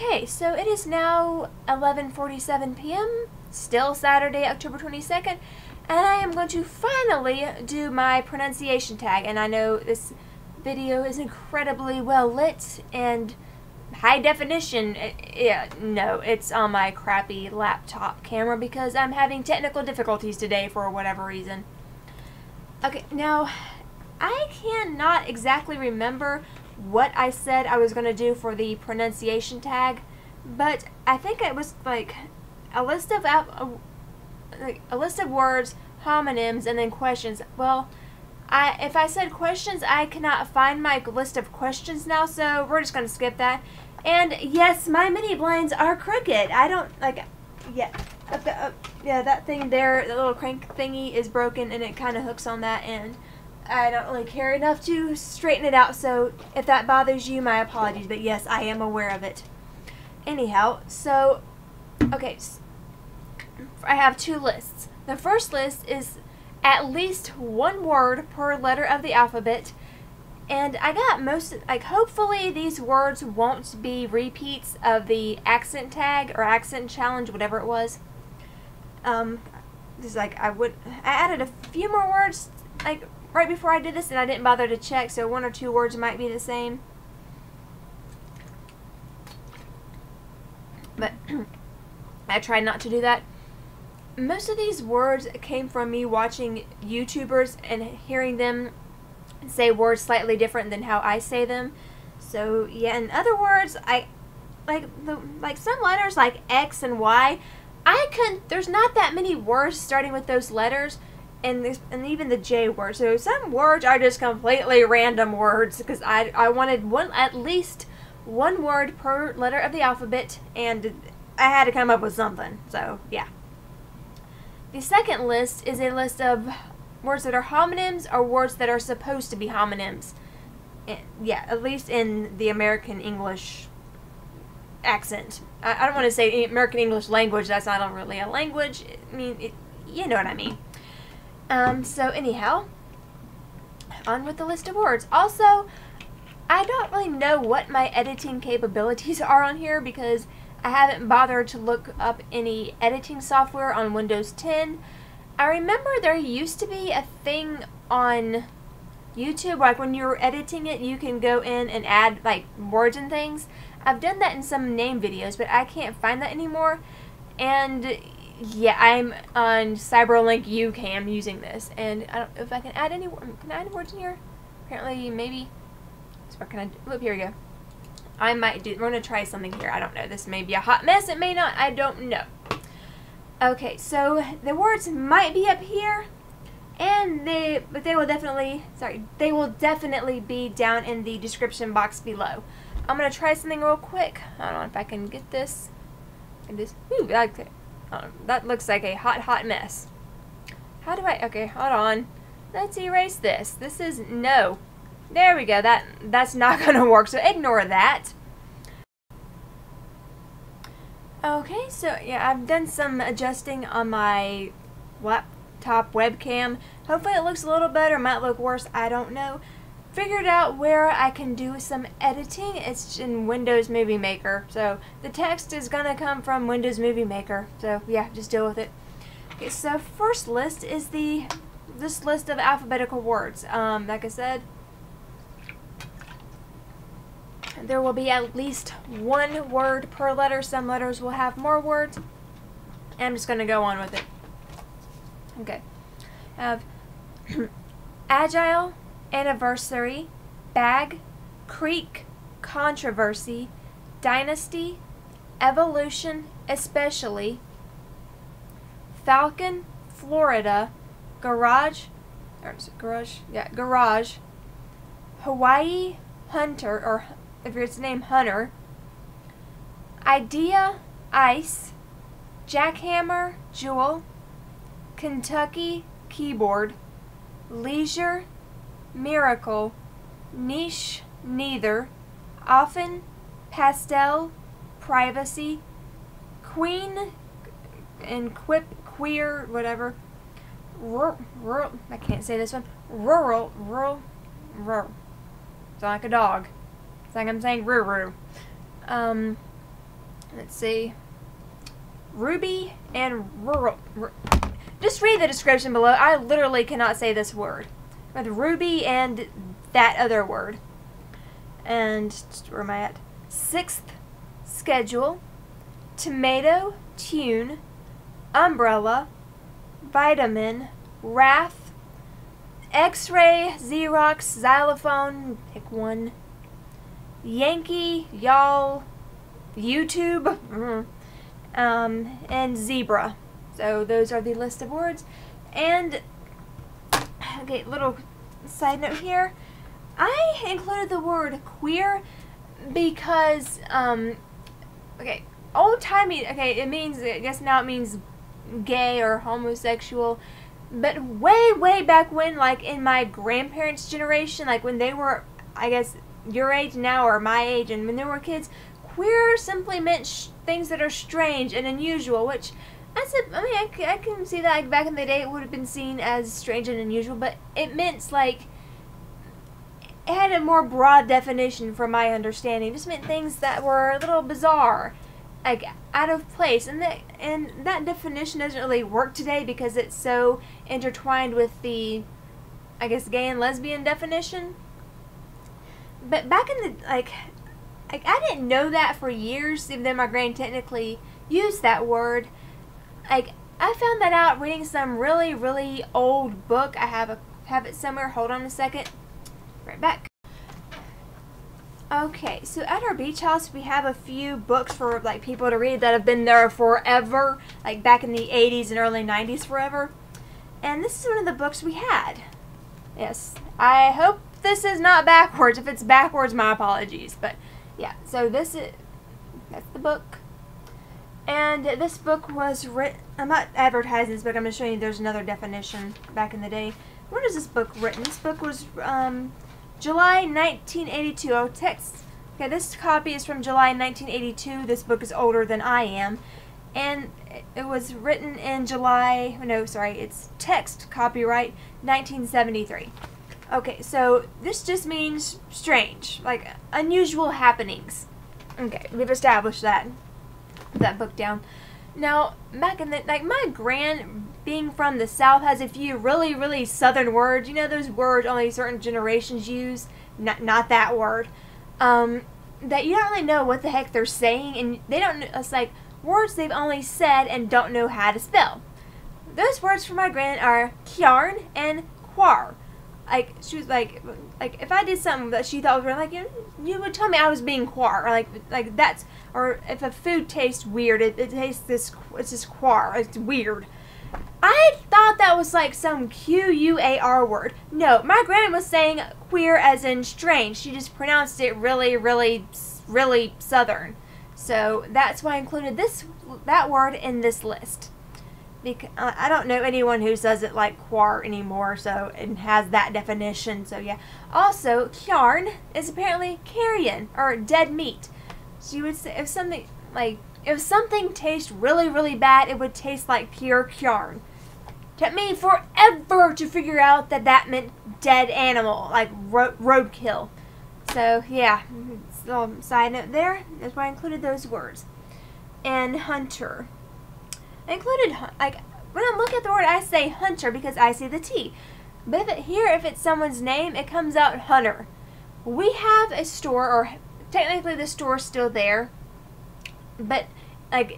Okay, so it is now 11:47 p.m., still Saturday, October 22nd, and I am going to finally do my pronunciation tag. And I know this video is incredibly well lit and high definition. Yeah, no, it's on my crappy laptop camera because I'm having technical difficulties today for whatever reason. Okay, now I cannot exactly remember what I said I was going to do for the pronunciation tag, but I think it was like a list of words, homonyms, and then questions. Well, if I said questions, I cannot find my list of questions now, so we're just going to skip that. And yes, my mini blinds are crooked. I don't like, yeah, yeah, that thing there, the little crank thingy is broken, and it kind of hooks on that end. I don't really care enough to straighten it out, so if that bothers you, my apologies, but yes, I am aware of it. Anyhow, so, okay, I have two lists. The first list is at least one word per letter of the alphabet, and I got most, like, hopefully these words won't be repeats of the accent tag or accent challenge, whatever it was. This is like, I added a few more words, like, right before I did this, and I didn't bother to check, so one or two words might be the same. But I tried not to do that. Most of these words came from me watching YouTubers and hearing them say words slightly different than how I say them. So yeah, in other words, like some letters like X and Y, there's not that many words starting with those letters. And even the J word. So some words are just completely random words because I wanted at least one word per letter of the alphabet, and I had to come up with something. So yeah. The second list is a list of words that are homonyms or words that are supposed to be homonyms. And, yeah, at least in the American English accent. I don't want to say American English language. That's not really a language. I mean, you know what I mean. So anyhow, on with the list of words. Also, I don't really know what my editing capabilities are on here because I haven't bothered to look up any editing software on Windows 10. I remember there used to be a thing on YouTube, like when you were editing it, you can go in and add like words and things. I've done that in some name videos, but I can't find that anymore. And yeah, I'm on CyberLink UCam using this, and I don't know if I can add any words. Can I add words in here? Apparently, maybe. So what can I do? Look, here we go. I might do. We're gonna try something here. I don't know. This may be a hot mess. It may not. I don't know. Okay, so the words might be up here, and but they will definitely. Sorry, they will definitely be down in the description box below. I'm gonna try something real quick. I don't know if I can get this. Ooh, okay. That looks like a hot mess. How do I? Okay, hold on. Let's erase this. This is no. There we go. That's not gonna work. So ignore that. Okay. So yeah, I've done some adjusting on my laptop webcam. Hopefully, it looks a little better. Might look worse. I don't know. Figured out where I can do some editing. It's in Windows Movie Maker, so the text is gonna come from Windows Movie Maker, so yeah, just deal with it. Okay, so first list is this list of alphabetical words. Like I said, there will be at least one word per letter. Some letters will have more words, and I'm just gonna go on with it. Okay, I have agile, anniversary, bag, creek, controversy, dynasty, evolution, especially, falcon, Florida, garage, or is it garage? Yeah, garage, Hawaii, hunter, or if it's named hunter, idea, ice, jackhammer, jewel, Kentucky, keyboard, leisure, miracle, niche, neither, often, pastel, privacy, queen, and quip, queer, whatever, rural, I can't say this one, rural, it's like a dog, it's like I'm saying ruru, Let's see. Ruby and rural. Just read the description below. I literally cannot say this word. With Ruby and that other word. And where am I at? 6th schedule. Tomato, tune, umbrella, vitamin, wrath, x-ray, Xerox, xylophone, pick one, Yankee, y'all, YouTube, and zebra. So those are the list of words. And, okay, little side note here. I included the word queer because, okay, old-timey, okay, it means, I guess now it means gay or homosexual, but way, way back when, like in my grandparents' generation, like when they were, I guess, your age now or my age, and when they were kids, queer simply meant things that are strange and unusual, which, I mean, I can see that, like, back in the day it would have been seen as strange and unusual, but it meant, like, it had a more broad definition from my understanding. It just meant things that were a little bizarre, like out of place, and that definition doesn't really work today because it's so intertwined with the, I guess, gay and lesbian definition. But back in the, like I didn't know that for years, even though my grand technically used that word. Like, I found that out reading some really, really old book. I have it somewhere. Hold on a second. Right back. Okay, so at our beach house, we have a few books for, like, people to read that have been there forever, like back in the 80s and early 90s forever. And this is one of the books we had. Yes, I hope this is not backwards. If it's backwards, my apologies. But, yeah, so this is, that's the book. And this book was written, I'm not advertising this book, I'm just showing you there's another definition back in the day. When is this book written? This book was July 1982. Oh, text. Okay, this copy is from July 1982. This book is older than I am. And it was written in July, no, sorry, it's text copyright 1973. Okay, so this just means strange, like unusual happenings. Okay, we've established that. Put that book down. Now, back in the, like, my grand, being from the South, has a few really, really Southern words. You know those words only certain generations use? Not that word. That you don't really know what the heck they're saying, and they don't, it's like words they've only said and don't know how to spell. Those words for my grand are kiarn and quar. Like, she was like if I did something that she thought was wrong, like, you would tell me I was being quar, or like that's, or if a food tastes weird, it tastes this, it's just quar, it's weird. I thought that was like some Q-U-A-R word. No, my grandma was saying queer as in strange. She just pronounced it really, really, really Southern. So that's why I included that word in this list. Because I don't know anyone who says it like quar anymore, so, and has that definition, so yeah. Also, kiarn is apparently carrion, or dead meat. She would say, if something tastes really, really bad, it would taste like pure kiarn. Took me forever to figure out that meant dead animal, like roadkill. So yeah, side note there, that's why I included those words. And hunter. I included, like, when I'm looking at the word, I say hunter because I see the T. But if it's someone's name, it comes out hunter. We have a store, or technically the store's still there, but, like,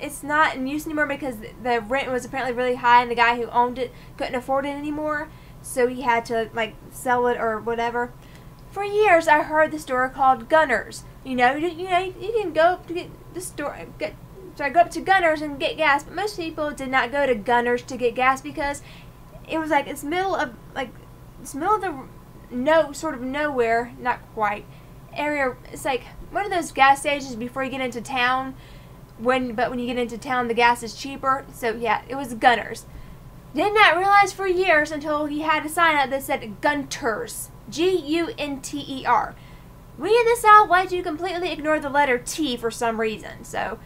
it's not in use anymore because the rent was apparently really high and the guy who owned it couldn't afford it anymore, so he had to, like, sell it or whatever. For years, I heard the store called Gunners. You can go to get the store, so I go up to Gunners and get gas, but most people did not go to Gunners to get gas because it was like it's middle of nowhere, not quite area. It's like one of those gas stations before you get into town. But when you get into town, the gas is cheaper. So yeah, it was Gunners. Did not realize for years until he had a sign out that said Gunters, G-U-N-T-E-R. We in the South like to completely ignore the letter T for some reason. So.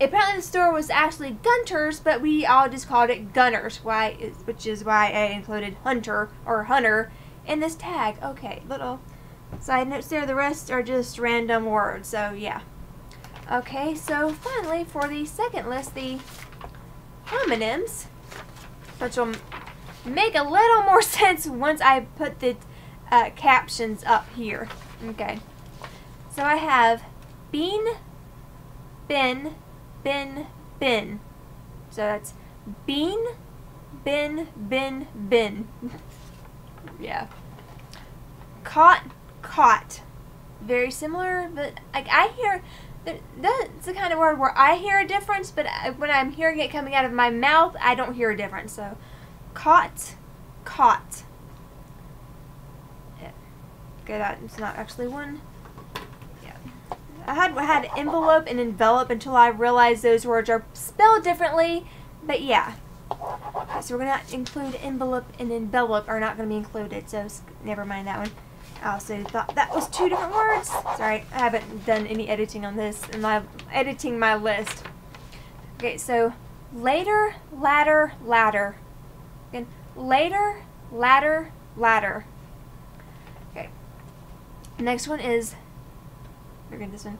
Apparently the store was actually Gunters, but we all just called it Gunners, which is why I included hunter, or hunter, in this tag. Okay, little side notes there. The rest are just random words, so yeah. Okay, so finally for the second list, the homonyms, which will make a little more sense once I put the captions up here. Okay, so I have bean, bin, bin, bin. So that's bean, bin, bin, bin. Yeah. Caught, caught. Very similar, but like I hear, that's the kind of word where I hear a difference, but when I'm hearing it coming out of my mouth, I don't hear a difference. So caught, caught. Yeah. Okay, that's not actually one. Yeah. I had envelope and envelop until I realized those words are spelled differently, but yeah. Okay, so we're going to include envelope and envelop are not going to be included, so never mind that one. I also thought that was two different words. Sorry, I haven't done any editing on this, and I'm editing my list. Okay, so later, ladder, ladder. Again, later, ladder, ladder. Okay. Next one is, we're going to this one.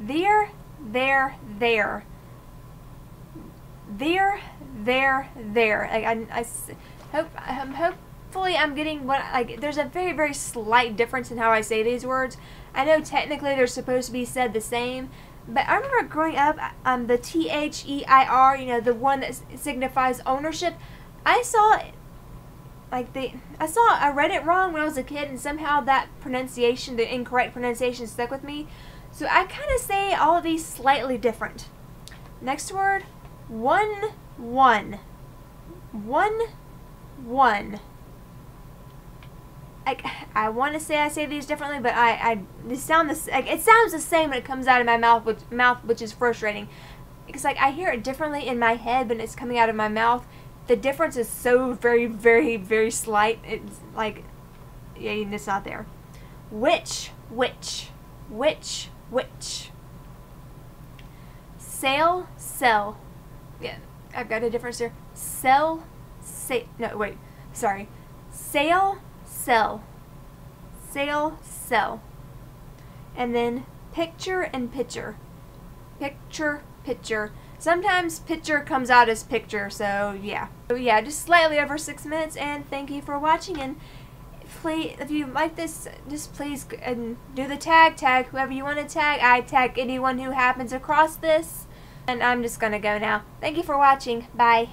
There, there, there. There, there, there. Hopefully I'm getting what, like, there's a very, very slight difference in how I say these words. I know technically they're supposed to be said the same, but I remember growing up, the THEIR, you know, the one that signifies ownership, I saw, like, I read it wrong when I was a kid, and somehow that pronunciation, the incorrect pronunciation, stuck with me. So I kind of say all of these slightly different. Next word, one, one. One, one. I want to say I say these differently, but it sounds the same when it comes out of my mouth, which is frustrating. It's like I hear it differently in my head, but it's coming out of my mouth. The difference is so very, very, very slight. It's like, yeah, it's not there. Which, which, which, which. Sell, sell. Yeah, I've got a difference there. Sell, say. No, wait. Sorry. Sale. Sell, sale, sell, and then picture and pitcher, picture, pitcher. Sometimes pitcher comes out as picture, so yeah. So yeah, just slightly over 6 minutes, and thank you for watching, and please, if you like this, just please do the tag whoever you want to tag. I tag anyone who happens across this, and I'm just gonna go now. Thank you for watching, bye.